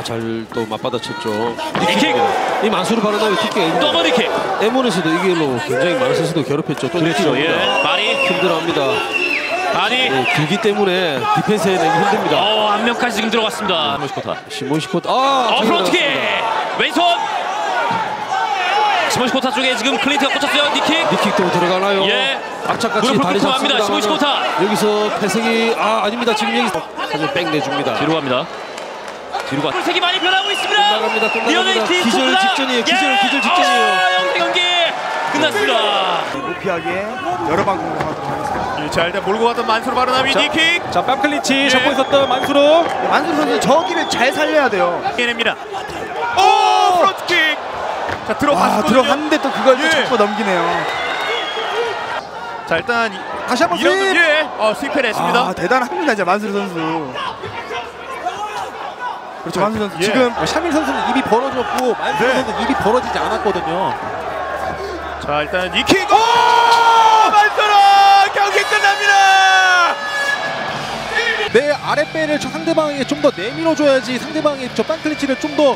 아, 잘 또 맞받아쳤죠. 니킥! 이 만수르 바르나위 킥에 더블 니킥! 에몬에서도 이길로 굉장히 많은 선수도 괴롭혔죠. 또 그렇죠. 예. 많이 힘들어합니다. 많이 길기 때문에 디펜스에 내기 힘듭니다. 안면까지 지금 들어갔습니다. 시몬 시코타. 프론트킥! 왼손! 시몬 시코타 쪽에 지금 클린트가 꽂혔어요. 니킥! 니킥도 들어가나요? 예. 악착같이 다리 잡습니다. 시몬 시코타! 여기서 패승이 아닙니다. 지금 여기서 사실 백 내줍니다. 뒤로 갑니다. 뒤로 가. 색이 많이 변하고 있습니다. 끝납니다. 기절 직전이에요. 기절 직전이에요. 영세 경기 끝났습니다. 무피하게 여러 방 공격하고 자, 일단 몰고 갔던 만수르 바르나위 니킥. 자, 뺨클리치 잡고 있었던 만수르. 만수르 선수 저기를 잘 살려야 돼요. 깨냅니다. 오! 프론트킥. 자, 들어갔거든요. 들어갔는데 또 그걸 또 잡고 넘기네요. 자, 일단 다시 한번 스윕. 스윕패를 했습니다. 대단합니다. 이제 만수르 선수. 그렇죠. 만수르 선수. 지금 샤밀 선수는 입이 벌어졌고 만수르 선수는 입이 벌어지지 않았거든요. 자, 일단 니킥! 만수르! 경기 끝납니다! 내 아랫배를 상대방에게 좀 더 내밀어줘야지 상대방이 저 뺨클린치를 좀 더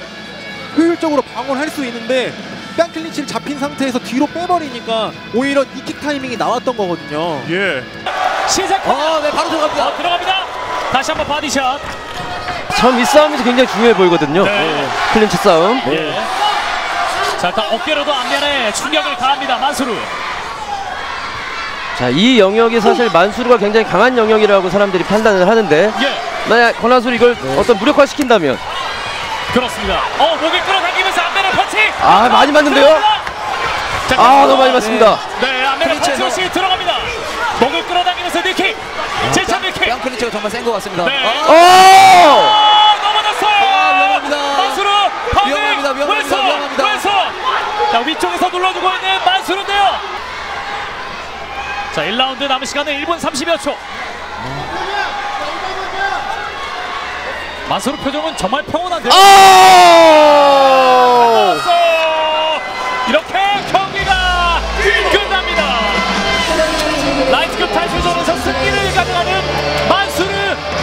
효율적으로 방어할 수 있는데 뺨클린치를 잡힌 상태에서 뒤로 빼버리니까 오히려 니킥 타이밍이 나왔던 거거든요. 예. 시작! 바로 들어갑니다. 들어갑니다. 다시 한번 바디샷. 참 이 싸움이 굉장히 중요해 보이거든요. 클린치 싸움. 자, 일단 어깨로도 안면에 충격을 가합니다. 만수르. 자, 이 영역이 사실 만수르가 굉장히 강한 영역이라고 사람들이 판단을 하는데 만약 권아솔 이걸 어떤 무력화 시킨다면 그렇습니다. 목을 끌어당기면서 안면에 펀치. 많이 맞는데요? 자, 너무 많이 맞습니다. 안면에 펀치 들어갑니다. 목을 끌어당기면서 니킥. 제차 니킥. 뺨클린치가 정말 센 것 같습니다. 자, 위쪽에서 눌러주고 있는 만수르인데요. 자, 1라운드 남은 시간은 1분 30여 초. 만수르 표정은 정말 평온한데요. 이렇게 경기가 끝납니다. 라이트급 탈출전에서 승리를 가져가는 만수르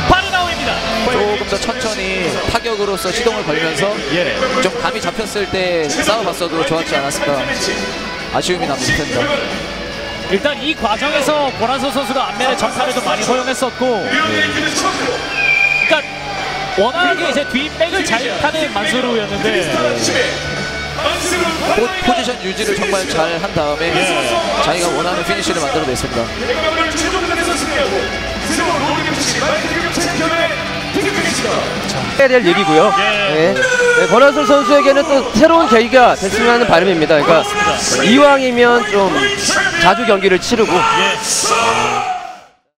바르나우입니다. 조금 더 천천히 타격으로서 시동을 걸면서 좀 감이 잡혔을 때 싸워봤어도 좋았지 않았을까 아쉬움이 남을 텐데, 일단 이 과정에서 보라소 선수가 안면의 전파를 좀 많이 허용했었고 그러니까 워낙에 이제 뒷백을 잘 타는 만수르였는데 포지션 유지를 정말 잘 한 다음에 자기가 원하는 피니쉬를 만들어냈습니다. 해야 될 얘기고요. 권아솔 선수에게는 또 새로운 계기가 됐으면 하는 바람입니다. 그러니까 이왕이면 좀 자주 경기를 치르고